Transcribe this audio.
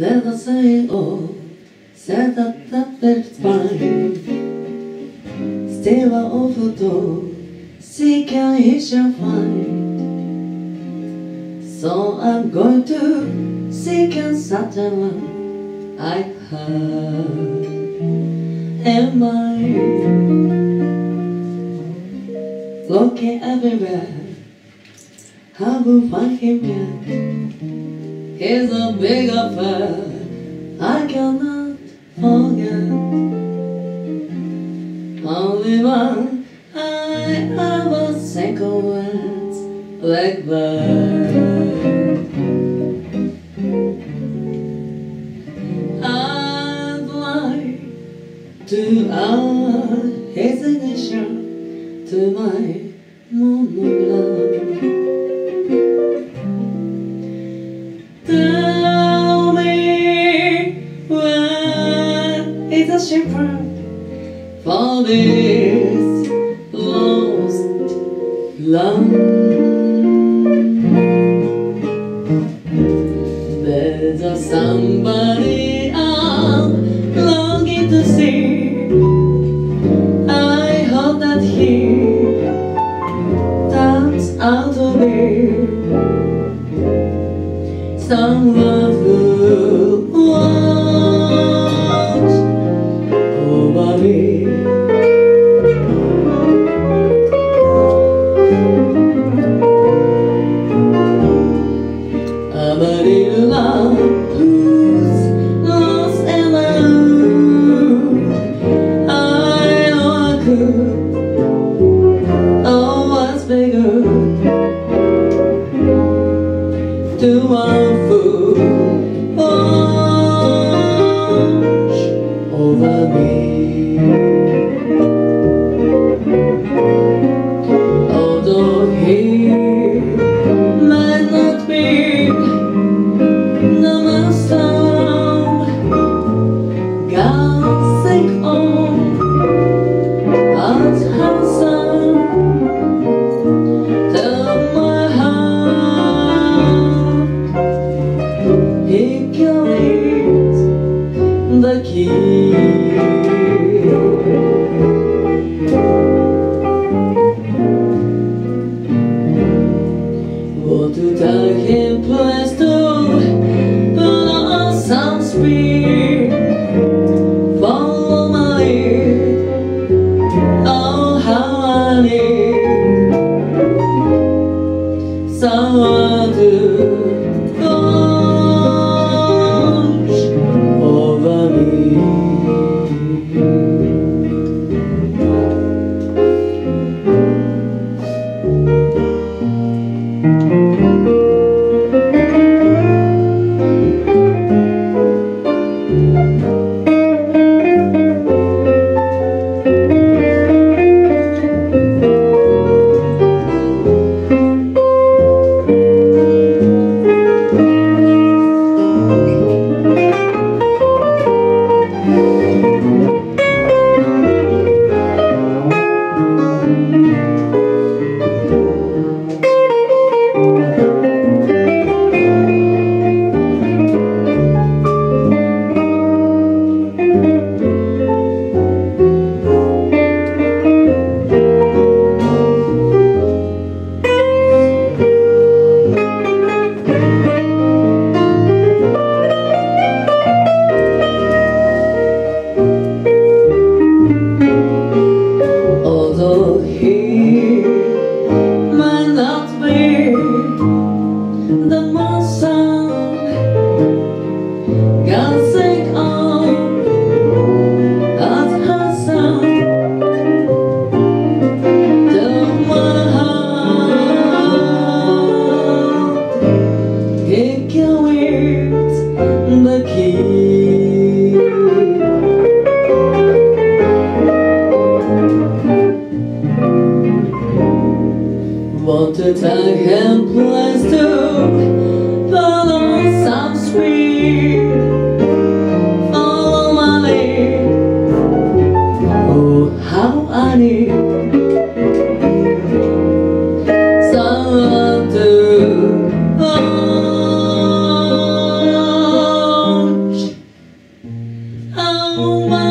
Never say oh, said that perfect fine. Still a awful door, seek and he shall find. So I'm going to seek and certain I have in mind. Looking everywhere, I will find him yet. He's a big affair, I cannot forget. Only one I ever think of words like that. I'd like to add his initial to my moonlight. Tell me where is a shepherd for this lost love. There's a somebody I'm longing to see. I hope that he turns out to be someone who watch over me. I'm a little love who's lost in my room. I know I could always be good to us. Over me, although he might not be the master, God's sick on and handsome. Tell my heart he carries the key. To take him place to put on some speed. Follow my lead, oh how I need someone to watch over me. Want to take him place to follow some sweet. Follow my lead, oh how I need someone to hold. Oh,